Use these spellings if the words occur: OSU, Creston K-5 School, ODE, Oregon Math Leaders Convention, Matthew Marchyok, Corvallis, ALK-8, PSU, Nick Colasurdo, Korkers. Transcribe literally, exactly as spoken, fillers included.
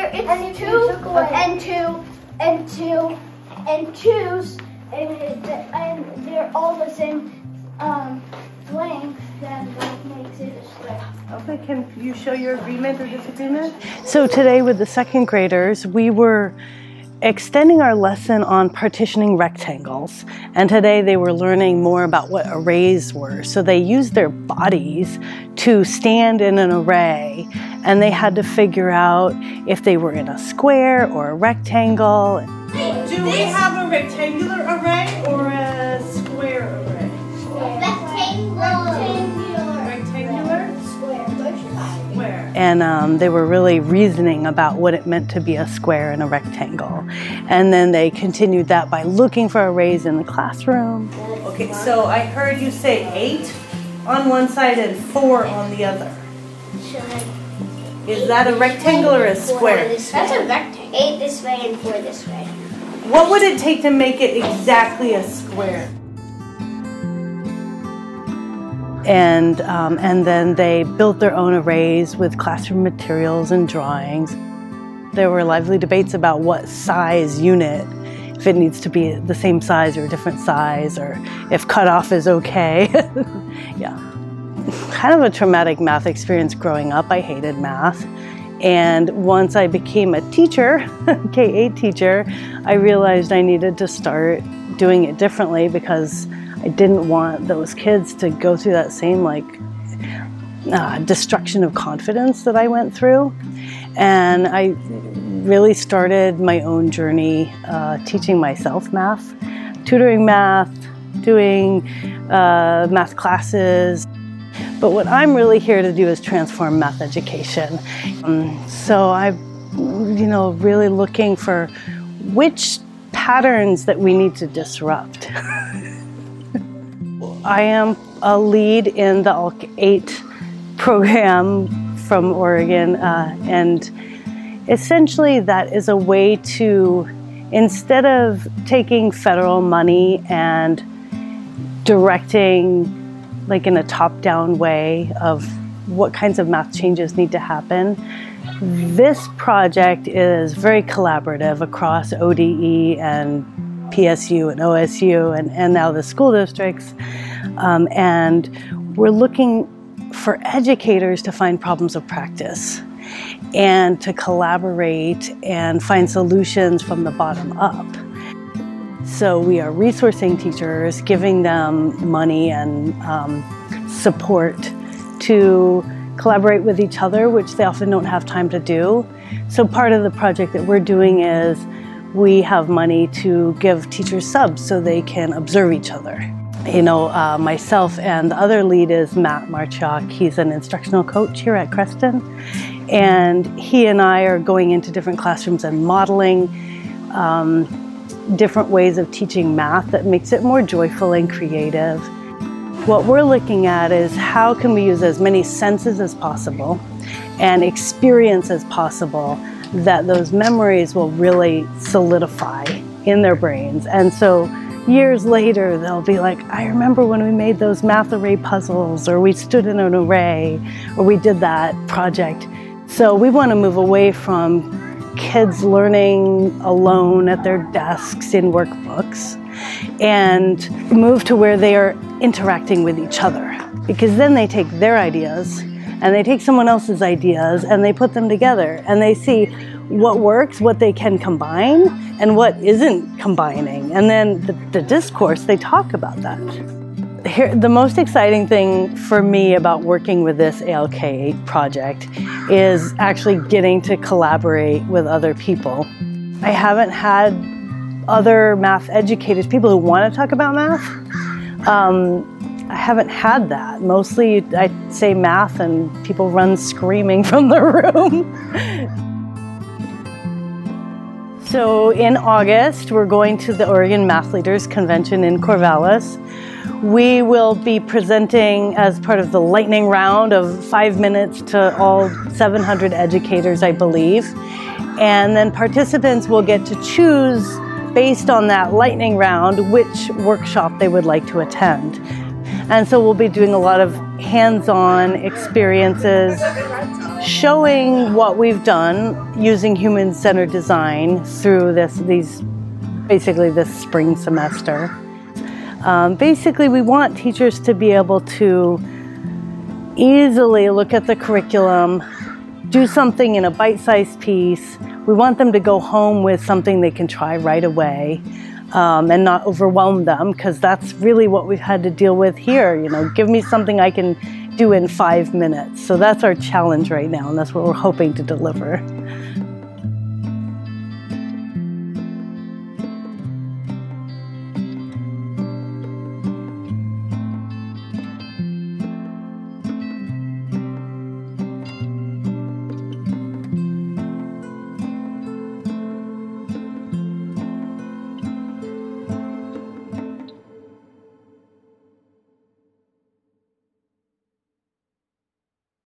there, it's and two, and two, and two, and twos, and, and they're all the same um, length, that makes it a square. Okay, can you show your agreement or disagreement? So today with the second graders, we were extending our lesson on partitioning rectangles, and today they were learning more about what arrays were. So they used their bodies to stand in an array, and they had to figure out if they were in a square or a rectangle. Do we have a rectangular array or a square array? Square. Rectangular. Rectangular? Square. Square. And um, they were really reasoning about what it meant to be a square and a rectangle. And then they continued that by looking for arrays in the classroom. Okay, so I heard you say eight on one side and four on the other. Is that a rectangle or a square? That's a rectangle. Eight this way and four this way. What would it take to make it exactly a square? And, um, and then they built their own arrays with classroom materials and drawings. There were lively debates about what size unit, if it needs to be the same size or a different size, or if cutoff is okay. Yeah. Kind of a traumatic math experience growing up. I hated math. And once I became a teacher, K eight teacher, I realized I needed to start doing it differently because I didn't want those kids to go through that same like uh, destruction of confidence that I went through. And I really started my own journey uh, teaching myself math, tutoring math, doing uh, math classes. But what I'm really here to do is transform math education. Um, so I'm, you know, really looking for which patterns that we need to disrupt. I am a lead in the A L K eight program from Oregon, uh, and essentially that is a way to, instead of taking federal money and directing like in a top-down way of what kinds of math changes need to happen. This project is very collaborative across O D E and P S U and O S U and, and now the school districts. Um, and we're looking for educators to find problems of practice and to collaborate and find solutions from the bottom up. So we are resourcing teachers, giving them money and um, support to collaborate with each other, which they often don't have time to do. So part of the project that we're doing is we have money to give teachers subs so they can observe each other. You know, uh, myself and the other lead is Matt Marchyok. He's an instructional coach here at Creston. And he and I are going into different classrooms and modeling um, different ways of teaching math that makes it more joyful and creative. What we're looking at is how can we use as many senses as possible and experience as possible that those memories will really solidify in their brains. And so years later, they'll be like, I remember when we made those math array puzzles, or we stood in an array, or we did that project. So we want to move away from kids learning alone at their desks in workbooks and move to where they are interacting with each other, because then they take their ideas and they take someone else's ideas and they put them together and they see what works, what they can combine and what isn't combining, and then the, the discourse, they talk about that. Here, the most exciting thing for me about working with this A L K eight project is actually getting to collaborate with other people. I haven't had other math educators, people who want to talk about math. Um, I haven't had that. Mostly I say math and people run screaming from the room. So in August, we're going to the Oregon Math Leaders Convention in Corvallis. We will be presenting as part of the lightning round of five minutes to all seven hundred educators, I believe. And then participants will get to choose, based on that lightning round, which workshop they would like to attend. And so we'll be doing a lot of hands-on experiences. showing what we've done using human-centered design through this, these, basically this spring semester. Um, basically, we want teachers to be able to easily look at the curriculum, do something in a bite-sized piece. We want them to go home with something they can try right away um, and not overwhelm them, because that's really what we've had to deal with here. You know, give me something I can do in five minutes. So that's our challenge right now, and that's what we're hoping to deliver.